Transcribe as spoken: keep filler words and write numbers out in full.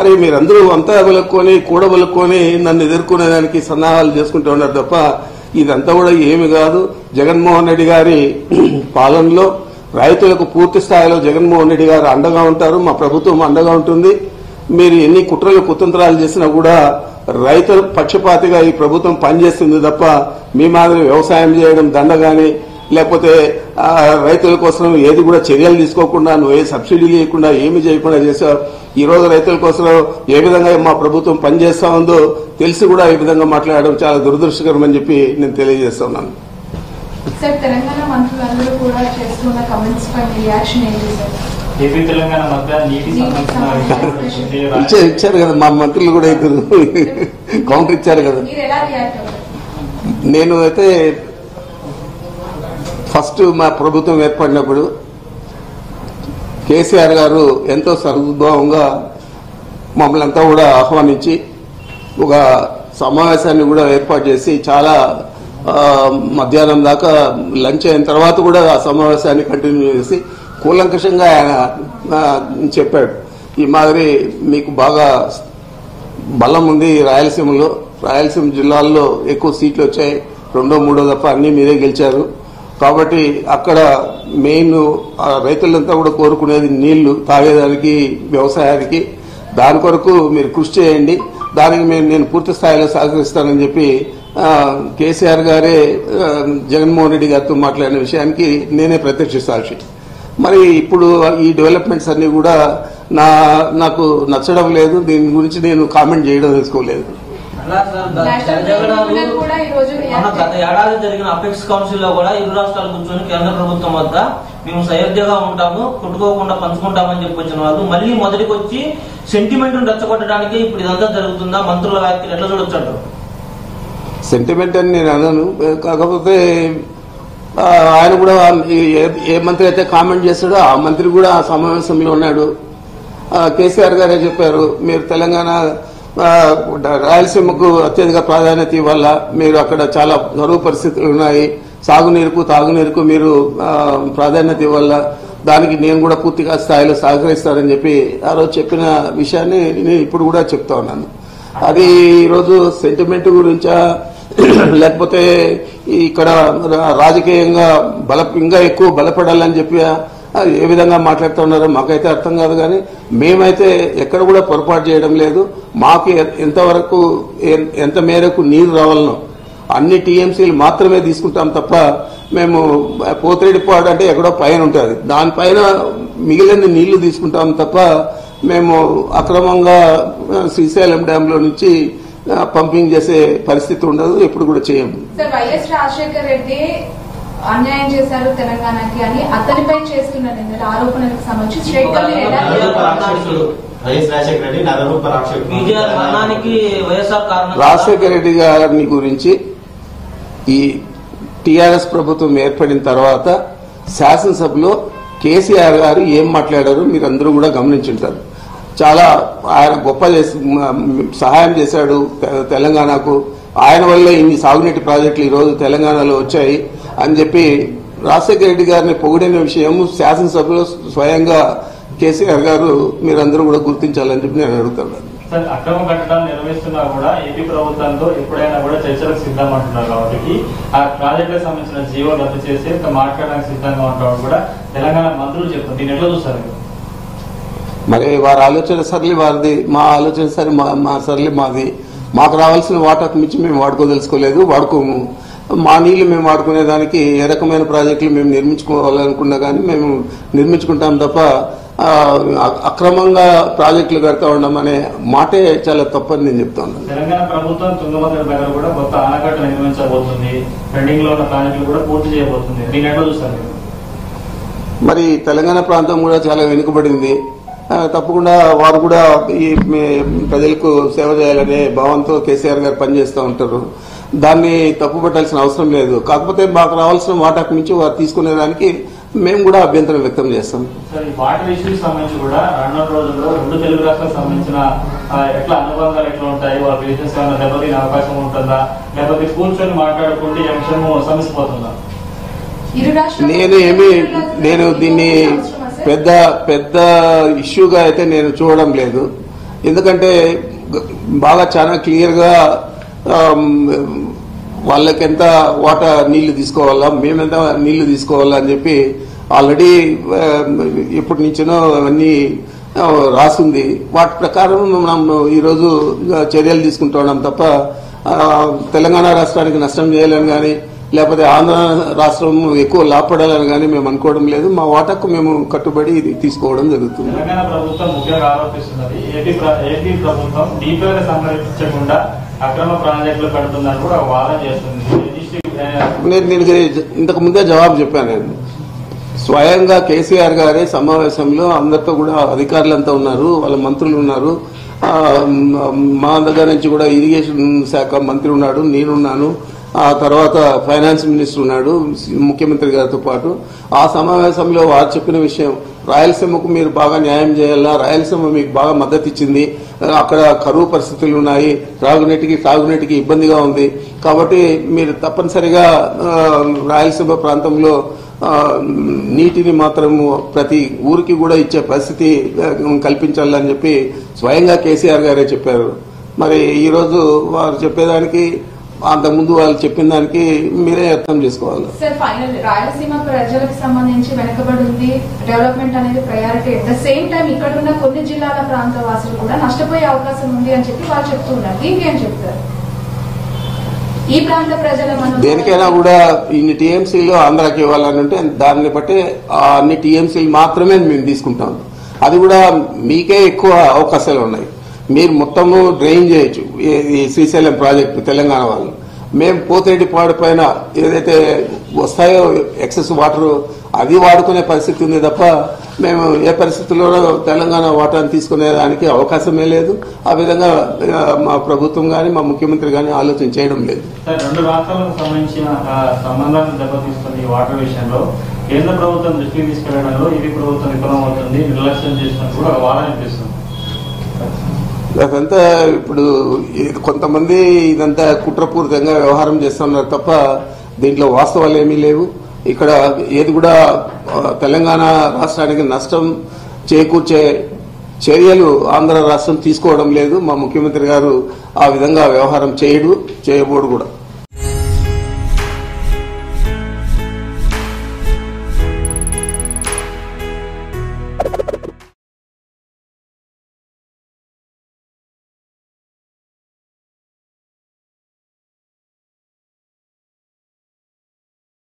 మరి మీరందరూ అంతా అగలకొని కూడబలుకొని నన్ను ఎదుర్కొనేదానికి సన్నాహాలు చేసుకుంటూ ఉన్నారు తప్ప ఇదంతా కూడా ఏమీ కాదు. జగన్మోహన్ రెడ్డి గారి పాలనలో రైతులకు పూర్తి స్థాయిలో జగన్మోహన్ రెడ్డి గారు అండగా ఉంటారు, మా ప్రభుత్వం అండగా ఉంటుంది. మీరు ఎన్ని కుట్రలు కుతంత్రాలు చేసినా కూడా రైతుల పక్షపాతిగా ఈ ప్రభుత్వం పనిచేస్తుంది తప్ప మీ మాదిరి వ్యవసాయం చేయడం దండ కానీ లేకపోతే రైతుల కోసం ఏది కూడా చర్యలు తీసుకోకుండా నువ్వు ఏ సబ్సిడీలు ఇవ్వకుండా ఏమి చేయకుండా చేసావు. ఈ రోజు రైతుల కోసం ఏ విధంగా మా ప్రభుత్వం పనిచేస్తా ఉందో తెలిసి కూడా ఈ విధంగా మాట్లాడడం చాలా దురదృష్టకరం అని చెప్పి నేను తెలియజేస్తున్నాను. ఇచ్చారు కదా మా మంత్రులు కూడా ఇద్దరు కౌంటర్ ఇచ్చారు కదా. నేను అయితే ఫస్ట్ మా ప్రభుత్వం ఏర్పడినప్పుడు కేసీఆర్ గారు ఎంతో సద్భావంగా మమ్మల్ని అంతా కూడా ఆహ్వానించి ఒక సమావేశాన్ని కూడా ఏర్పాటు చేసి చాలా మధ్యాహ్నం దాకా లంచ్ అయిన తర్వాత కూడా ఆ సమావేశాన్ని కంటిన్యూ చేసి కూలంకషంగా ఆయన చెప్పాడు, ఈ మాదిరి మీకు బాగా బలం ఉంది రాయలసీమలో, రాయలసీమ జిల్లాల్లో ఎక్కువ సీట్లు వచ్చాయి, రెండో మూడో తప్ప అన్నీ మీరే గెలిచారు కాబట్టి అక్కడ మెయిన్ రైతులంతా కూడా కోరుకునేది నీళ్లు తాగేదానికి వ్యవసాయానికి, దాని కొరకు మీరు కృషి చేయండి, దానికి మేము నేను పూర్తి స్థాయిలో సహకరిస్తానని చెప్పి కేసీఆర్ గారే జగన్మోహన్ రెడ్డి గారితో మాట్లాడిన విషయానికి నేనే ప్రత్యక్ష సాక్షి. మరి ఇప్పుడు ఈ డెవలప్మెంట్స్ అన్నీ కూడా నా నాకు నచ్చడం లేదు, దీని గురించి నేను కామెంట్ చేయడం తెలుసుకోలేదు. గత ఏడాది జరిగిన అపెక్స్ కౌన్సిల్ లో కూడా ఇరు రాష్ట్రాలు కూర్చొని కేంద్ర ప్రభుత్వం వద్ద మేము సయోధ్యగా ఉంటాము, కొట్టుకోకుండా పంచుకుంటామని చెప్పి వచ్చిన వాళ్ళు మళ్ళీ మొదటికి వచ్చి సెంటిమెంట్ రెచ్చగొట్టడానికి ఇప్పుడు ఇదంతా జరుగుతుందా? మంత్రుల వ్యాఖ్యలు ఎట్లా చూడొచ్చు? సెంటిమెంట్ అని నేను అన్నాను, కాకపోతే ఆయన కూడా ఏ మంత్రి అయితే కామెంట్ చేస్తాడో ఆ మంత్రి కూడా ఆ సమావేశంలో ఉన్నాడు. కేసీఆర్ గారే చెప్పారు, మీరు తెలంగాణ రాయలసీమకు అత్యధిక ప్రాధాన్యత ఇవ్వాల, మీరు అక్కడ చాలా గరువు పరిస్థితులు ఉన్నాయి, సాగునీరుకు తాగునీరుకు మీరు ప్రాధాన్యత ఇవ్వాల, దానికి నేను కూడా పూర్తిగా స్థాయిలో సహకరిస్తానని చెప్పి ఆ రోజు చెప్పిన విషయాన్ని నేను ఇప్పుడు కూడా చెప్తా ఉన్నాను. అది ఈరోజు సెంటిమెంట్ గురించా లేకపోతే ఇక్కడ రాజకీయంగా బల ఇంకా ఎక్కువ బలపడాలని చెప్పి ఏ విధంగా మాట్లాడుతూ ఉన్నారో మాకైతే అర్థం కాదు. కానీ మేమైతే ఎక్కడ కూడా పొరపాటు చేయడం లేదు, మాకు ఎంతవరకు ఎంత మేరకు నీరు రావాలనో అన్ని టీఎంసీలు మాత్రమే తీసుకుంటాం తప్ప మేము పోతిరెడ్డిపాడు అంటే ఎక్కడో పైన ఉంటుంది దానిపైన మిగిలిన నీళ్లు తీసుకుంటాం తప్ప మేము అక్రమంగా శ్రీశైలం డ్యాంలో నుంచి పంపింగ్ చేసే పరిస్థితి ఉండదు, ఎప్పుడు కూడా చేయము. వైఎస్ రాజశేఖర్ రెడ్డి అన్యాయం చేశారు తెలంగాణకి అని అతనిపై చేస్తున్నారు ఆరోపణలకు సంబంధించి రాజశేఖర్ రెడ్డి గారిని గురించి ఈ టిఆర్ఎస్ ప్రభుత్వం ఏర్పడిన తర్వాత శాసనసభలో కేసీఆర్ గారు ఏం మాట్లాడారు మీరు అందరూ కూడా గమనించుంటారు. చాలా ఆయన గొప్ప చేసి సహాయం చేశాడు తెలంగాణకు, ఆయన వల్ల ఇన్ని సాగునీటి ప్రాజెక్టులు ఈరోజు తెలంగాణలో వచ్చాయి అని చెప్పి రాజశేఖర రెడ్డి గారిని పొగిడిన విషయం శాసనసభలో స్వయంగా కేసీఆర్ గారు మీరందరూ కూడా గుర్తించాలని చెప్పి నేను అడుగుతున్నాను. అక్రమ కట్టడాలు నిర్వహిస్తున్నా కూడా ఏపీ ప్రభుత్వంతో ఎప్పుడైనా కూడా చర్చలకు సిద్ధంగా ఉంటున్నారు కాబట్టి ఆ ప్రాజెక్టులకు సంబంధించిన జీవో రద్దు చేసి మాట్లాడడానికి సిద్ధంగా ఉంటామని కూడా తెలంగాణ మంత్రులు చెప్తారు. దీన్ని ఎట్లా చూస్తారు? మరి వారి ఆలోచన సరళి వారిది, మా ఆలోచన సరి మా సరళి మాది. మాకు రావాల్సిన వాటాకు మించి మేము వాడుకోదలుచుకోలేదు, వాడుకోము. మా నీళ్లు మేము వాడుకునేదానికి ఏ రకమైన ప్రాజెక్టులు మేము నిర్మించుకోవాలనుకున్నా కానీ మేము నిర్మించుకుంటాం తప్ప అక్రమంగా ప్రాజెక్టులు కడతా ఉండడం అనే మాటే చాలా తప్పని నేను చెప్తాను. తెలంగాణ ప్రభుత్వం తుంగభద్ర దగ్గర కూడా కొత్త ఆనకట్ట నిర్మించబోతుంది, పెండింగ్ లో ఉన్న ప్రాజెక్టులు కూడా పూర్తి చేయబోతుంది. నేను ఎట్లా చూస్తాను? మరి తెలంగాణ ప్రాంతం కూడా చాలా వెనుకబడింది, తప్పకుండా వారు కూడా ఈ ప్రజలకు సేవ చేయాలనే భావంతో కేసీఆర్ గారు పనిచేస్తూ ఉంటారు, దాన్ని తప్పుపట్టాల్సిన అవసరం లేదు. కాకపోతే మాకు రావాల్సిన వాటాకు మించి వారు తీసుకునేదానికి మేము కూడా అభ్యంతరం వ్యక్తం చేస్తాం. వాటర్ ఇష్యూస్ సంబంధించి కూడా రానున్న రోజుల్లో రెండు తెలుగు రాష్ట్రాలకు సంబంధించిన ఎట్లా అనుబంధాలు ఎట్లా ఉంటాయి, వాళ్ళ బిజినెస్ దెబ్బతినే అవకాశం ఉంటుందా లేకపోతే కూర్చొని మాట్లాడుకుంటే అంశం సమసిపోతుందా? నేను ఏమి నేను దీన్ని పెద్ద పెద్ద ఇష్యూగా అయితే నేను చూడడం లేదు. ఎందుకంటే బాగా చాలా క్లియర్ గా వాళ్ళకెంత వాటా నీళ్లు తీసుకోవాలా మేమెంత నీళ్లు తీసుకోవాలా అని చెప్పి ఆల్రెడీ ఎప్పటి నుంచినో అన్ని రాసింది వాటి ప్రకారం మనం ఈ రోజు చర్యలు తీసుకుంటున్నాం తప్ప తెలంగాణ రాష్ట్రానికి నష్టం చేయాలని గాని లేకపోతే ఆంధ్ర రాష్ట్రం ఎక్కువ లాభపడాలని గాని మేము అనుకోవడం లేదు మా వాటాకు మేము కట్టుబడి ఇది తీసుకోవడం జరుగుతుంది తెలంగాణ ప్రభుత్వం ముఖ్యంగా ఆరోపిస్తున్నది ఏపీ ఏపీ ప్రభుత్వం డీపీఆర్ సంరక్షించకుండా అక్రమ ప్రాజెక్టులు కడుతుందని కూడా వాదన చేస్తుంది నేను దీనికి ఇంతకు ముందే జవాబు చెప్పాను నేను స్వయంగా కేసీఆర్ గారే సమావేశంలో అందరితో కూడా అధికారులంతా ఉన్నారు వాళ్ళ మంత్రులు ఉన్నారు మా దగ్గర నుంచి కూడా ఇరిగేషన్ శాఖ మంత్రి ఉన్నాడు నేనున్నాను ఆ తర్వాత ఫైనాన్స్ మినిస్టర్ ఉన్నాడు ముఖ్యమంత్రి గారితో పాటు ఆ సమావేశంలో వారు చెప్పిన విషయం రాయలసీమకు మీరు బాగా న్యాయం చేయాలా రాయలసీమ మీకు బాగా మద్దతు ఇచ్చింది అక్కడ కరువు పరిస్థితులు ఉన్నాయి తాగునీటికి తాగునీటికి ఇబ్బందిగా ఉంది కాబట్టి మీరు తప్పనిసరిగా రాయలసీమ ప్రాంతంలో నీటిని మాత్రము ప్రతి ఊరికి కూడా ఇచ్చే పరిస్థితి కల్పించాలని చెప్పి స్వయంగా కేసీఆర్ గారే చెప్పారు మరి ఈ రోజు వారు చెప్పేదానికి అంతకుముందు వాళ్ళు చెప్పిన దానికి మీరే అర్థం చేసుకోవాలి సార్ ఫైనల్ రాయలసీమ ప్రజలకు సంబంధించి వెనకబడి ఉంది డెవలప్మెంట్ అనేది priority at the same time ఇక్కడ ఉన్న కొన్ని జిల్లాల ప్రాంత వాసులు కూడా నష్టపోయే అవకాశం ఉంది అని చెప్పి వాళ్ళు చెప్తున్నారు దీనికి ఏం చెప్తారు ఈ ప్రాంత ప్రజల దేనికైనా కూడా ఇన్ని టీఎంసీలు ఆంధ్రాకి ఇవ్వాలనంటే దాన్ని బట్టి అన్ని టీఎంసీలు మాత్రమే మేము తీసుకుంటాం అది కూడా మీకే ఎక్కువ అవకాశాలు ఉన్నాయి మీరు మొత్తము డ్రైన్ చేయొచ్చు ఈ శ్రీశైలం ప్రాజెక్టు తెలంగాణ వాళ్ళు మేము పోతిరెడ్డి పాడు పైన ఏదైతే వస్తాయో ఎక్సెస్ వాటర్ అది వాడుకునే పరిస్థితి ఉంది తప్ప మేము ఏ పరిస్థితుల్లోనూ తెలంగాణ వాటాన్ని తీసుకునేదానికి అవకాశమే లేదు ఆ విధంగా మా ప్రభుత్వం కానీ మా ముఖ్యమంత్రి కానీ ఆలోచన చేయడం లేదు రెండు రాష్ట్రాలకు సంబంధించిన సంబంధాన్ని దెబ్బతీస్తుంది వాటర్ విషయంలో కేంద్ర ప్రభుత్వం దృష్టికి తీసుకెళ్లడంలో ఇది ప్రభుత్వం విఫలమవుతుంది నిర్లక్ష్యం చేసినట్టు కూడా వాదన వినిపిస్తుంది అదంతా ఇప్పుడు కొంతమంది ఇదంతా కుట్రపూరితంగా వ్యవహారం చేస్తున్నారు తప్ప దీంట్లో వాస్తవాలు ఏమీ లేవు ఇక్కడ ఏది కూడా తెలంగాణ రాష్ట్రానికి నష్టం చేకూర్చే చర్యలు ఆంధ్ర రాష్ట్రం తీసుకోవడం లేదు మా ముఖ్యమంత్రి గారు ఆ విధంగా వ్యవహారం చేయడు చేయబోడు కూడా